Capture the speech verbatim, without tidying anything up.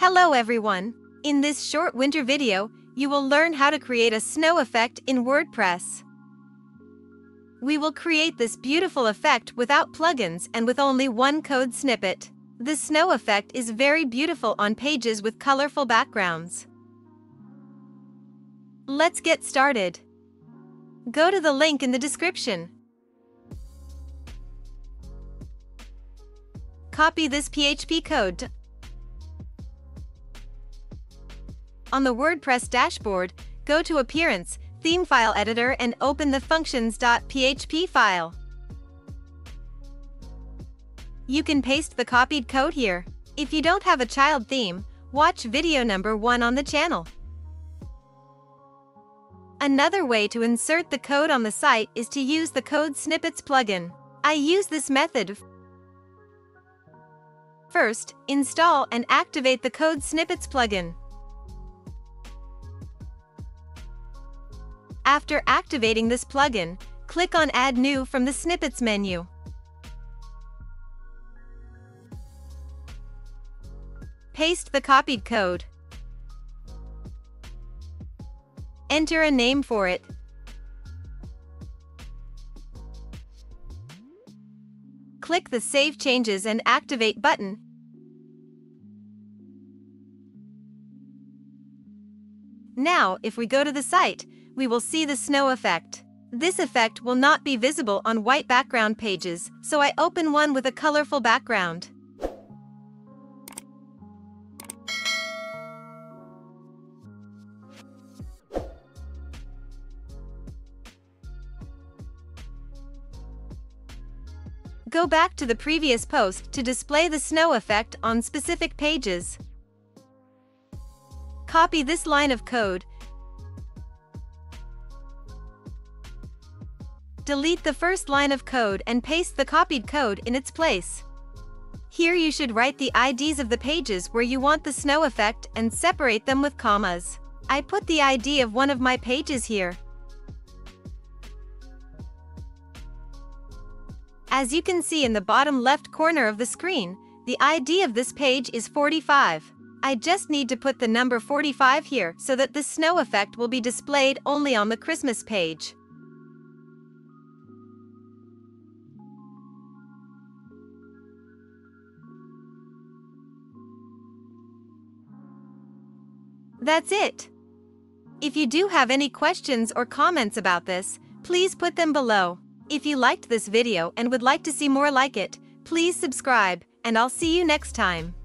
Hello everyone! In this short winter video, you will learn how to create a snow effect in WordPress. We will create this beautiful effect without plugins and with only one code snippet. The snow effect is very beautiful on pages with colorful backgrounds. Let's get started. Go to the link in the description. Copy this P H P code. On the WordPress dashboard, go to Appearance, Theme File Editor and open the functions.php file. You can paste the copied code here. If you don't have a child theme, watch video number one on the channel. Another way to insert the code on the site is to use the Code Snippets plugin. I use this method. First, install and activate the Code Snippets plugin. After activating this plugin, click on Add New from the Snippets menu. Paste the copied code. Enter a name for it. Click the Save Changes and Activate button. Now, if we go to the site, we will see the snow effect. This effect will not be visible on white background pages, so I open one with a colorful background. Go back to the previous post to display the snow effect on specific pages. Copy this line of code. Delete the first line of code and paste the copied code in its place. Here you should write the I Ds of the pages where you want the snow effect and separate them with commas. I put the I D of one of my pages here. As you can see in the bottom left corner of the screen, the I D of this page is forty-five. I just need to put the number forty-five here so that the snow effect will be displayed only on the Christmas page. That's it. If you do have any questions or comments about this, please put them below. If you liked this video and would like to see more like it, please subscribe, and I'll see you next time.